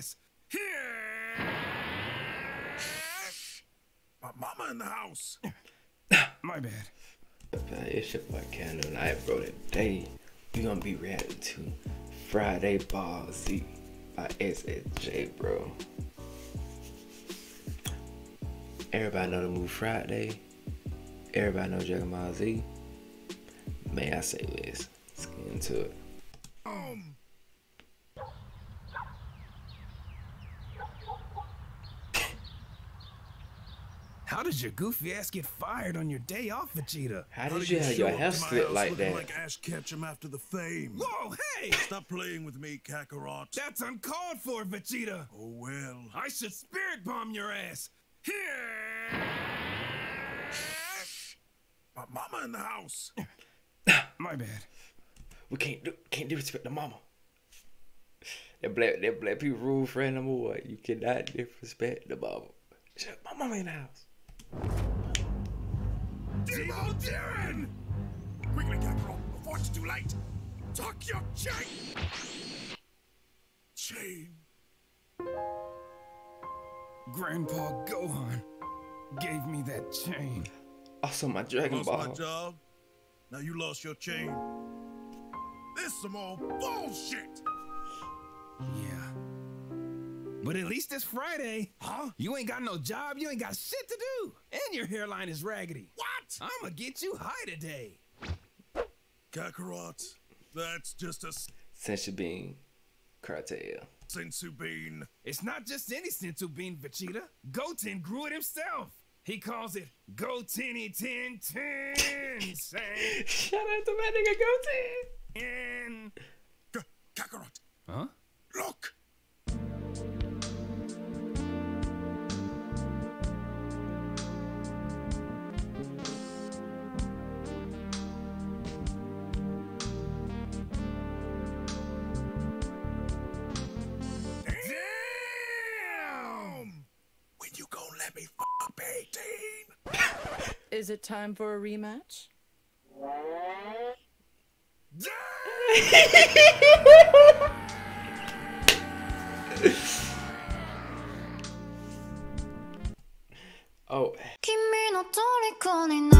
ass here. My mama in the house. My bad. It's your boy Candle Night, bro. Today we gonna be reacting to Friday Ball Z by S.S.J., bro. Everybody know the movie Friday. Everybody know Jagamai Z. May I say this? Let's get into it. How did your goofy ass get fired on your day off, Vegeta? How did you have your hair slit like that? Like Ash Ketchum after the fame. Whoa, hey! Stop playing with me, Kakarot. That's uncalled for, Vegeta. Oh well. I should spirit bomb your ass. Here. My mama in the house. My bad. We can't disrespect the mama. That black people rule for number one. You cannot disrespect the mama. My mama in the house. Demo Darren! Quickly, Kakarot, before it's too late. Tuck your chain! Grandpa Gohan gave me that chain. Also, my Dragon Ball. Lost my job. Now you lost your chain. This some old bullshit! Yeah. But at least it's Friday. Huh? You ain't got no job, you ain't got shit to do. And your hairline is raggedy. What? I'ma get you high today. Kakarot, that's just a... Sensu bean. Cartel. Sensu bean. It's not just any Sensu bean, Vegeta. Goten grew it himself. He calls it Gotenny Tin Tin. Shout out to my nigga Goten. And... Kakarot. Huh? Look! Is it time for a rematch? Oh.